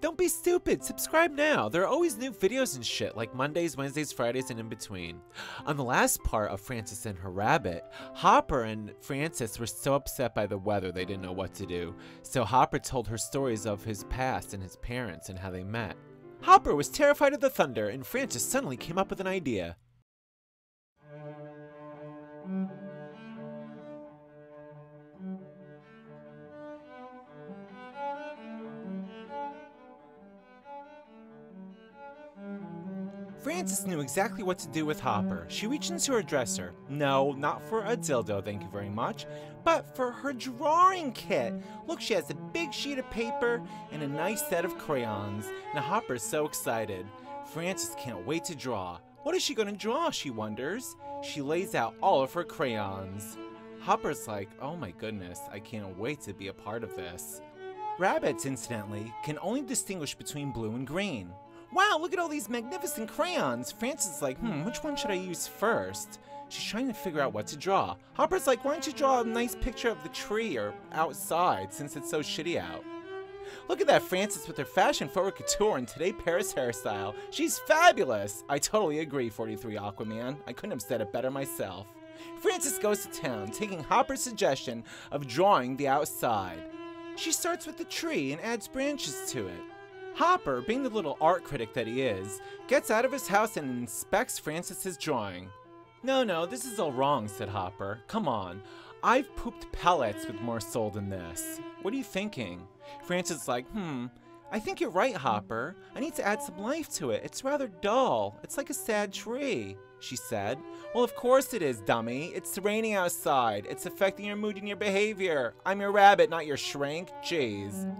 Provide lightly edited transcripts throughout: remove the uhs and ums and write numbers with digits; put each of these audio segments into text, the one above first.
Don't be stupid, subscribe now. There are always new videos and shit, like Mondays, Wednesdays, Fridays, and in between. On the last part of Frances and her rabbit, Hopper and Frances were so upset by the weather they didn't know what to do. So Hopper told her stories of his past and his parents and how they met. Hopper was terrified of the thunder, and Frances suddenly came up with an idea. Frances knew exactly what to do with Hopper. She reached into her dresser. No, not for a dildo, thank you very much, but for her drawing kit. Look, she has a big sheet of paper and a nice set of crayons. Now Hopper's so excited. Frances can't wait to draw. What is she gonna draw, she wonders. She lays out all of her crayons. Hopper's like, oh my goodness, I can't wait to be a part of this. Rabbits, incidentally, can only distinguish between blue and green. Wow, look at all these magnificent crayons! Frances is like, which one should I use first? She's trying to figure out what to draw. Hopper's like, why don't you draw a nice picture of the tree or outside since it's so shitty out? Look at that Frances with her fashion-forward couture and today Paris hairstyle. She's fabulous! I totally agree, 43 Aquaman. I couldn't have said it better myself. Frances goes to town, taking Hopper's suggestion of drawing the outside. She starts with the tree and adds branches to it. Hopper, being the little art critic that he is, gets out of his house and inspects Frances's drawing. No, this is all wrong, said Hopper. Come on, I've pooped pellets with more soul than this. What are you thinking? Frances is like, I think you're right, Hopper. I need to add some life to it. It's rather dull. It's like a sad tree, she said. Well, of course it is, dummy. It's raining outside. It's affecting your mood and your behavior. I'm your rabbit, not your shrink. Jeez.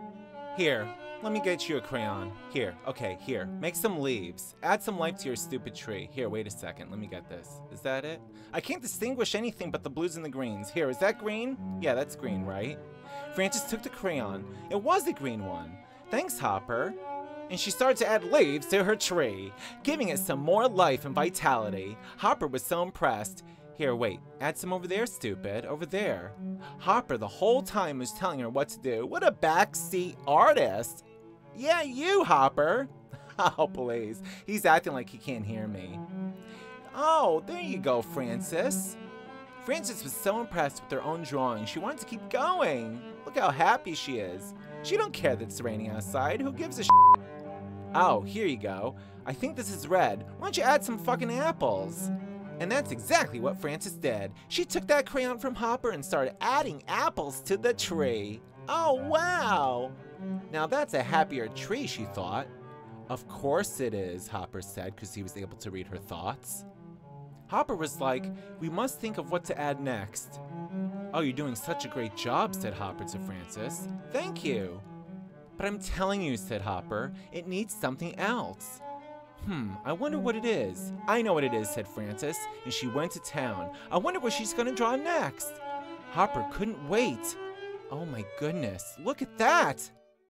Here. Let me get you a crayon. Here, okay, here. Make some leaves. Add some life to your stupid tree. Here, wait a second. Let me get this. Is that it? I can't distinguish anything but the blues and the greens. Here, is that green? Yeah, that's green, right? Frances took the crayon. It was the green one. Thanks, Hopper. And she started to add leaves to her tree, giving it some more life and vitality. Hopper was so impressed. Here, wait, add some over there, stupid. Over there. Hopper the whole time was telling her what to do. What a backseat artist. Yeah, you, Hopper. Oh, please. He's acting like he can't hear me. Oh, there you go, Frances. Frances was so impressed with her own drawing, she wanted to keep going. Look how happy she is. She don't care that it's raining outside. Who gives a shit? Oh, here you go. I think this is red. Why don't you add some fucking apples? And that's exactly what Frances did. She took that crayon from Hopper and started adding apples to the tree. Oh, wow. Now that's a happier tree, she thought. Of course it is, Hopper said, because he was able to read her thoughts. Hopper was like, we must think of what to add next. Oh, you're doing such a great job, said Hopper to Frances. Thank you. But I'm telling you, said Hopper, it needs something else. I wonder what it is. I know what it is, said Frances, and she went to town. I wonder what she's going to draw next. Hopper couldn't wait. Oh my goodness, look at that!